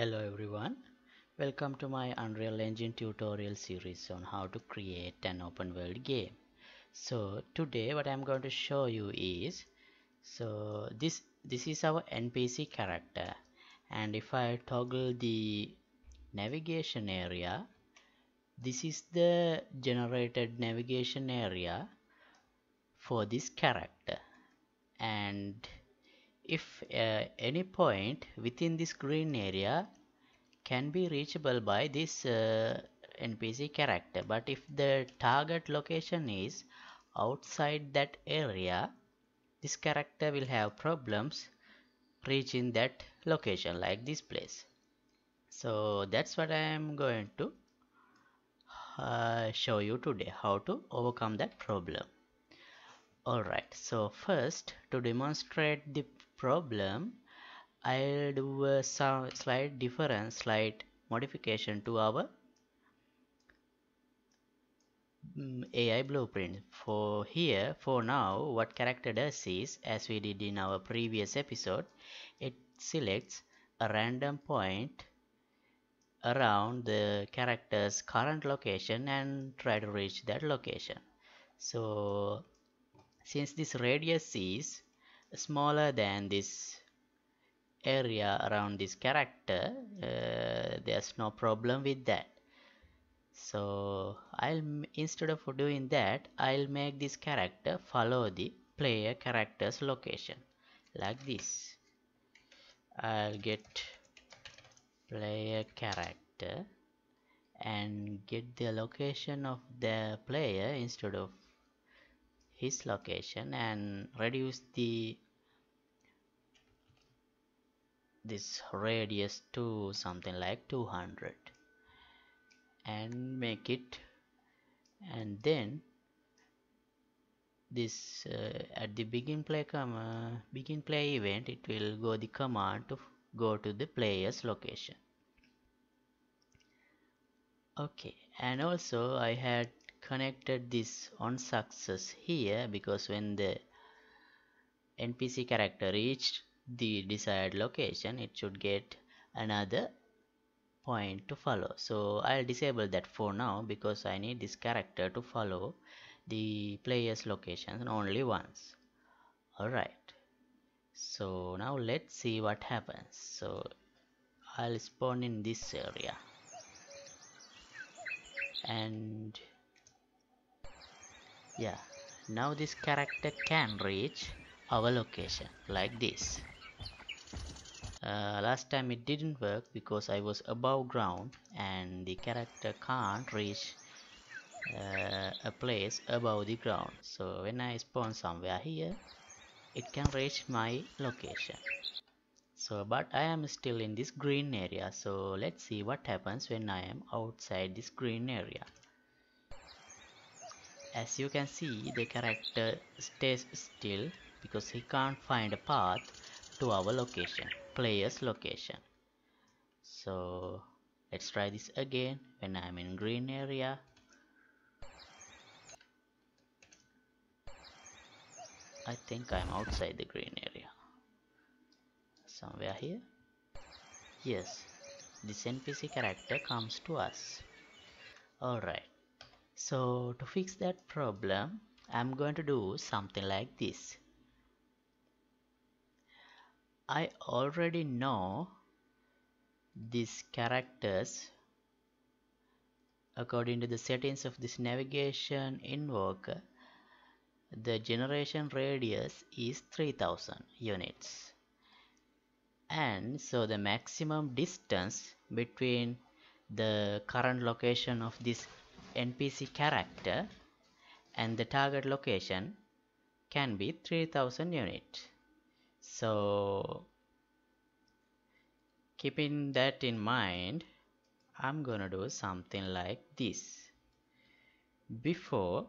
Hello everyone, welcome to my Unreal Engine tutorial series on how to create an open world game. So today what I'm going to show you is, so this is our NPC character, and if I toggle the navigation area, this is the generated navigation area for this character. And if any point within this green area can be reachable by this NPC character, but if the target location is outside that area, this character will have problems reaching that location, like this place. So that's what I am going to show you today, how to overcome that problem. Alright, so first, to demonstrate the problem, I'll do some slight modification to our AI blueprint. For now, what character does is, as we did in our previous episode, it selects a random point around the character's current location and try to reach that location. So since this radius is smaller than this area around this character, there's no problem with that. So instead of doing that, I'll make this character follow the player character's location, like this. I'll get player character and get the location of the player instead of his location, and reduce this radius to something like 200 and make it, and then this at the begin play event, it will go the command to go to the player's location. Okay, and also I had connected this on success here, because when the NPC character reached the desired location, it should get another point to follow. So I'll disable that for now, because I need this character to follow the player's location only once. Alright, so now let's see what happens. So I'll spawn in this area, and yeah, now this character can reach our location, like this. Last time it didn't work because I was above ground and the character can't reach a place above the ground. So when I spawn somewhere here, it can reach my location. So but I am still in this green area, so let's see what happens when I am outside this green area. As you can see, the character stays still because he can't find a path to our location, player's location. So let's try this again when I'm in green area. I think I'm outside the green area. Somewhere here. Yes, this NPC character comes to us. Alright. So to fix that problem, I'm going to do something like this. I already know these characters according to the settings of this navigation invoker. The generation radius is 3000 units, and so the maximum distance between the current location of this NPC character and the target location can be 3000 units. So keeping that in mind, I'm gonna do something like this. Before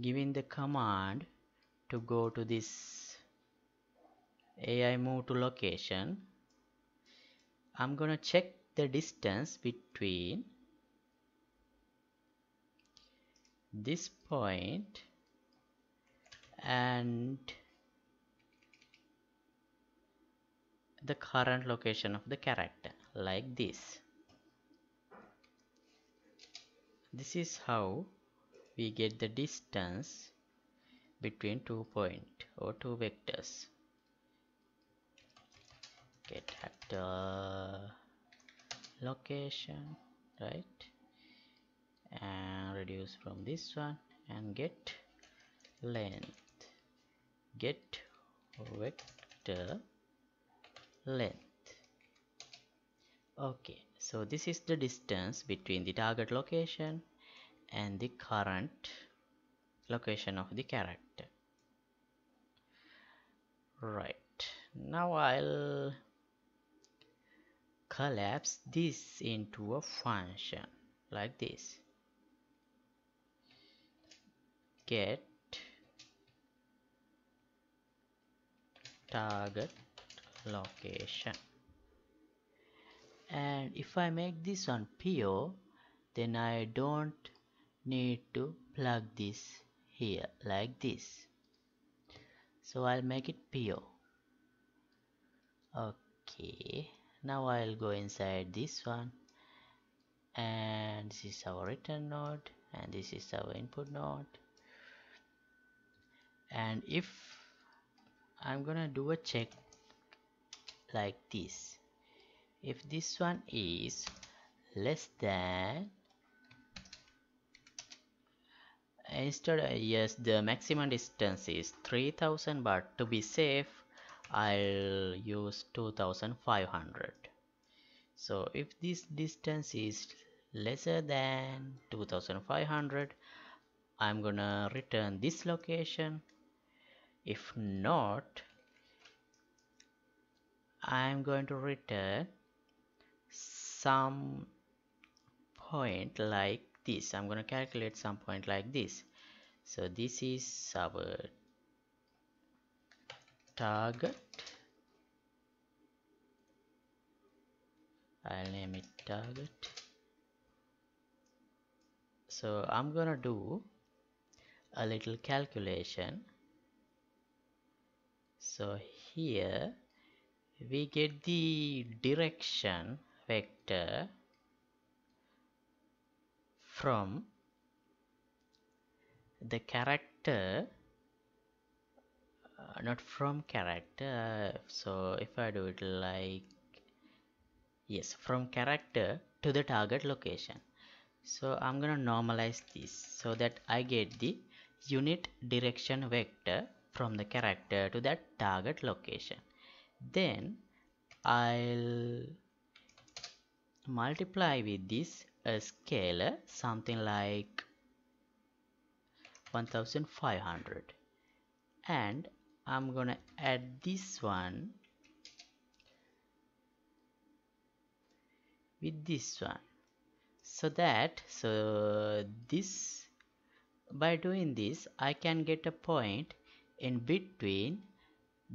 giving the command to go to this AI move to location, I'm gonna check the distance between this point and the current location of the character. like this. This is how we get the distance between two points or two vectors. Get at the location, right, and reduce from this one and get length, get vector length. Okay, so this is the distance between the target location and the current location of the character. Right, now I'll collapse this into a function like this. Get target location, and if I make this one PO, then I don't need to plug this here like this, so I'll make it PO. Okay, now I'll go inside this one, and this is our return node and this is our input node. And if I'm gonna do a check like this, if this one is less than, instead, yes, the maximum distance is 3000, but to be safe I'll use 2500. So if this distance is lesser than 2500, I'm gonna return this location. If not, I'm going to return some point like this. I'm going to calculate some point like this. So this is our target. I'll name it target. So I'm going to do a little calculation. So here we get the direction vector from the character, not from character, so if I do it like, yes, from character to the target location. So I'm gonna normalize this so that I get the unit direction vector from the character to that target location. Then I'll multiply with this a scalar, something like 1500, and I'm gonna add this one with this one, so that, so this, by doing this I can get a point in between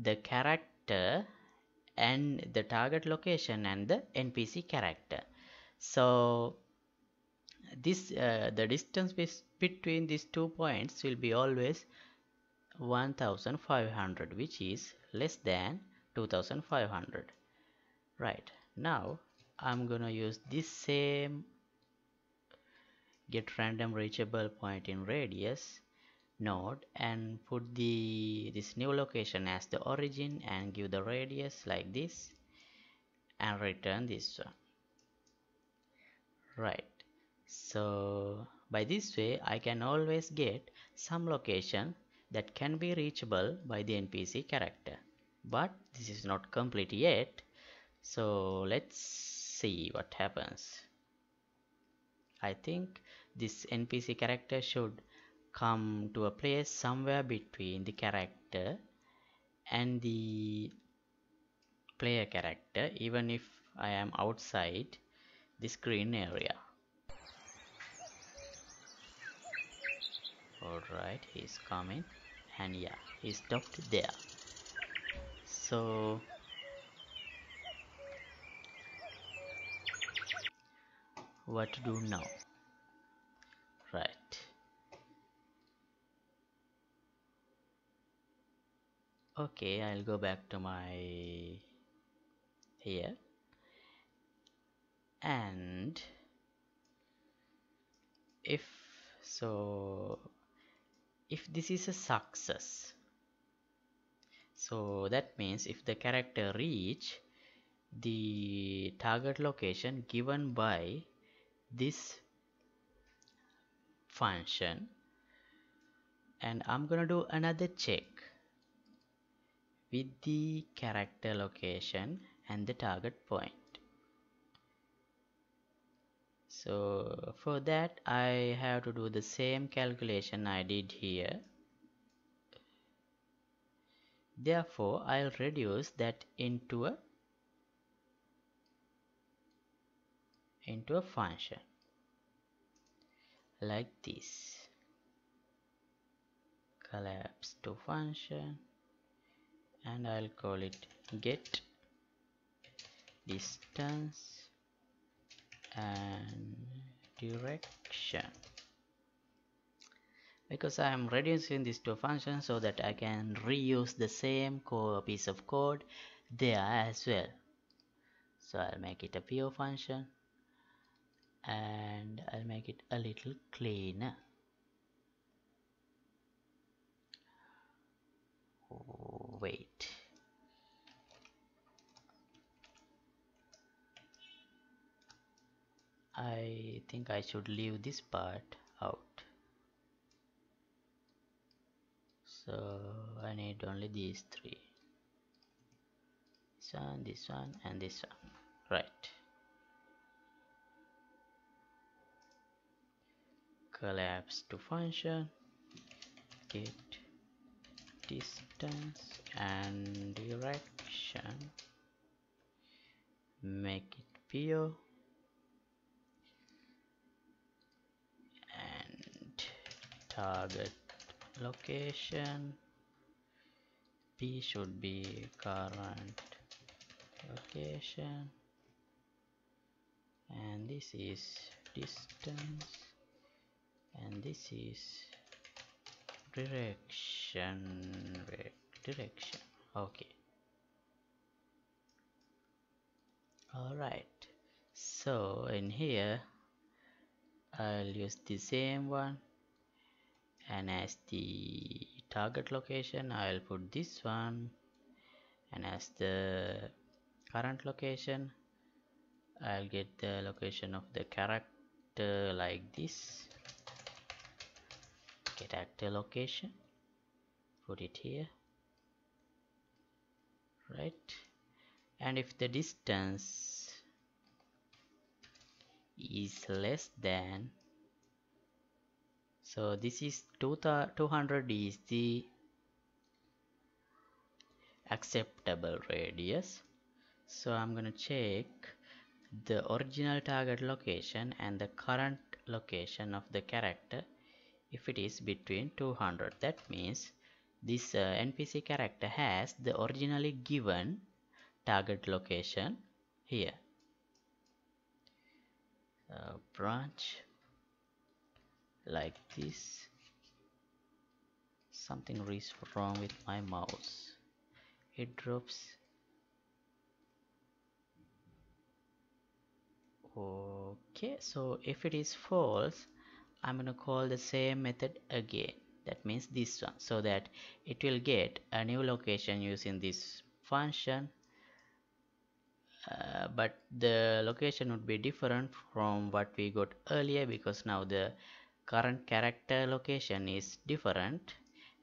the character and the target location and the NPC character. So this the distance between these two points will be always 1500, which is less than 2500. Right, now I'm gonna use this same get random reachable point in radius node and put this new location as the origin and give the radius like this and return this one. Right, so by this way I can always get some location that can be reachable by the NPC character, but this is not complete yet, so let's see what happens. I think this NPC character should come to a place somewhere between the character and the player character, even if I am outside this green area. Alright, he's coming, and yeah, he stopped there. So what to do now? Right, okay, I'll go back to my here and if this is a success, so that means if the character reach the target location given by this function, and I'm gonna do another check with the character location and the target point. So for that I have to do the same calculation I did here. Therefore I'll reduce that into a function like this. Collapse to function, and I'll call it get distance and direction, because I am reducing these two functions so that I can reuse the same piece of code there as well. So I'll make it a pure function, and I'll make it a little cleaner. Wait, I think I should leave this part out, so I need only these three, this one and this one, right? Collapse to function, get distance and direction, make it pure, and target location, P should be current location, and this is distance and this is direction. Okay, all right, so in here I'll use the same one, and as the target location I'll put this one, and as the current location I'll get the location of the character like this. Character location, put it here, right? And if the distance is less than, so this is 200 is the acceptable radius, so I'm gonna check the original target location and the current location of the character. If it is between 200, that means this NPC character has the originally given target location here. Branch like this. Something is wrong with my mouse, it drops. Okay, so if it is false, I'm gonna call the same method again, that means this one, so that it will get a new location using this function, but the location would be different from what we got earlier, because now the current character location is different.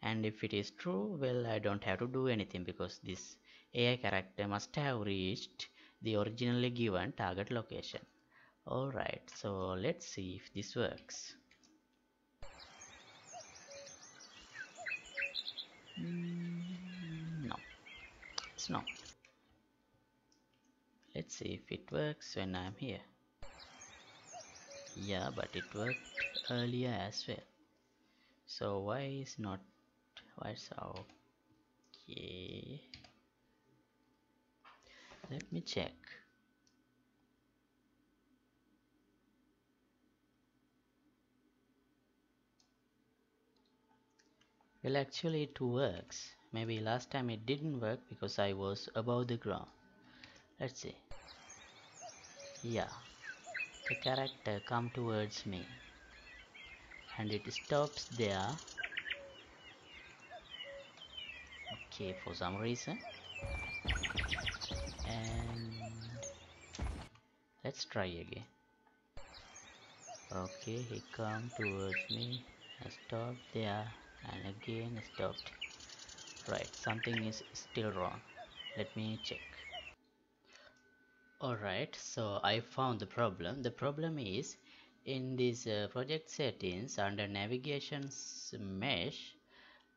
And if it is true, well, I don't have to do anything, because this AI character must have reached the originally given target location. Alright, so let's see if this works. No, it's not. Let's see if it works when I'm here. Yeah, but it worked earlier as well. So why is not? Why so? Okay. Let me check. Well, actually it works. Maybe last time it didn't work because I was above the ground. Let's see. Yeah, the character come towards me, and it stops there. Okay, for some reason. And let's try again. Okay, he come towards me, I stopped there, and again stopped. Right, something is still wrong. Let me check. Alright, so I found the problem. The problem is in this project settings under navigation mesh,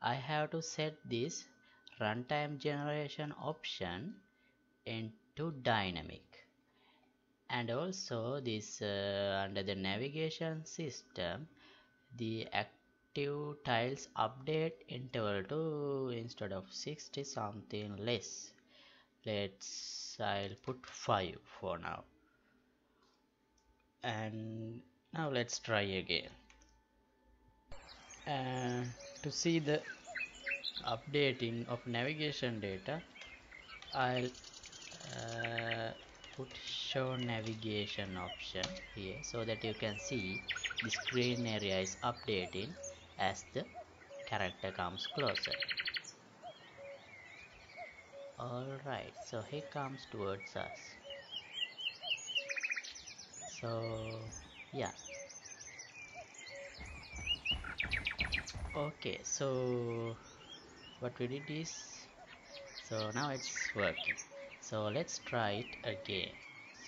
I have to set this runtime generation option into dynamic, and also this under the navigation system, the active tiles update interval to instead of 60 something less. I'll put 5 for now, and now let's try again, and to see the updating of navigation data, I'll put show navigation option here so that you can see the screen area is updating as the character comes closer. Alright, so he comes towards us. So yeah. Okay, so what we did is, so now it's working. So let's try it again.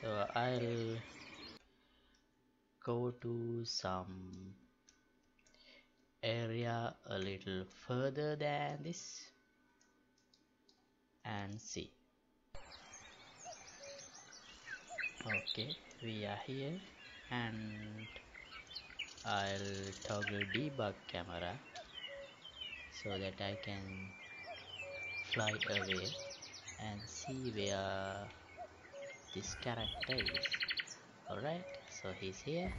So I'll go to some area a little further than this and see. Okay, we are here, and I'll toggle debug camera so that I can fly away and see where this character is. Alright, so he's here,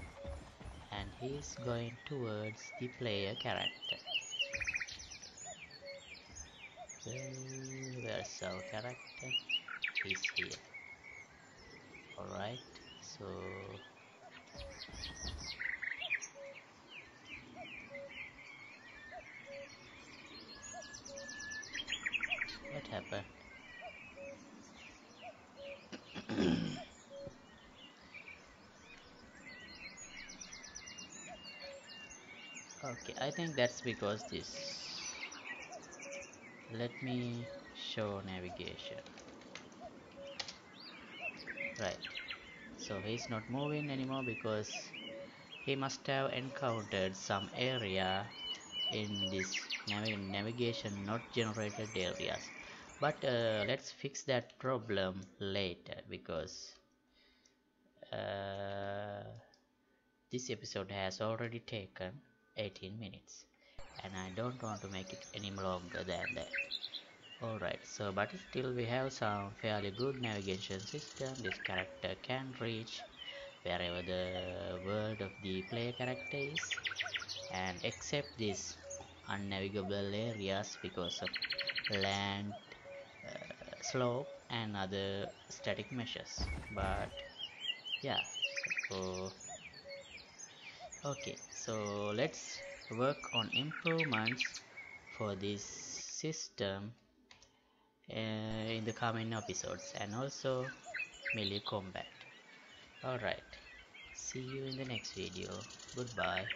and he's going towards the player character. Well, where's our character? He's here. Alright, so what happened? Okay, I think that's because this. Let me show navigation. Right, so he's not moving anymore because he must have encountered some area in this navigation not generated areas. But let's fix that problem later, because this episode has already taken 18 minutes. And I don't want to make it any longer than that. Alright, so but still we have some fairly good navigation system. This character can reach wherever the world of the player character is, and except these unnavigable areas because of land, slope and other static meshes. But yeah, so okay, so let's work on improvements for this system in the coming episodes, and also melee combat. Alright, see you in the next video. Goodbye.